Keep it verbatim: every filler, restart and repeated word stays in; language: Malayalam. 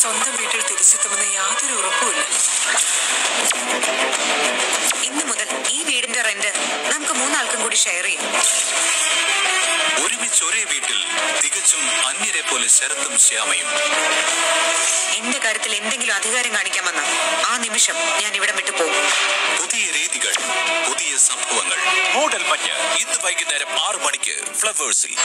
സ്വന്തം വീട്ടിൽ തിരിച്ചെത്തുമെന്ന് യാതൊരു ഉറപ്പുമില്ല. ഇന്നു മുതൽ ഈ വീടിന്റെ റെന്റ് നമുക്ക് മൂന്നാൾക്കും കൂടി ഷെയർ ചെയ്യും. ഒരുമിച്ച് ഒരേ വീട്ടിൽ തികച്ചും അന്യരെ പോലെ ശരത്തും ശ്യാമയും. എന്റെ കാര്യത്തിൽ എന്തെങ്കിലും അധികാരം കാണിക്കാമെന്ന ആ നിമിഷം ഞാൻ ഇവിടെ വിട്ടു പോകും. പുതിയ രീതികൾ, പുതിയ സംഭവങ്ങൾ, മോഡൽ മഞ്ഞ ഇന്ന് വൈകുന്നേരം ആറ് മണിക്ക് ഫ്ലവേഴ്സിൽ.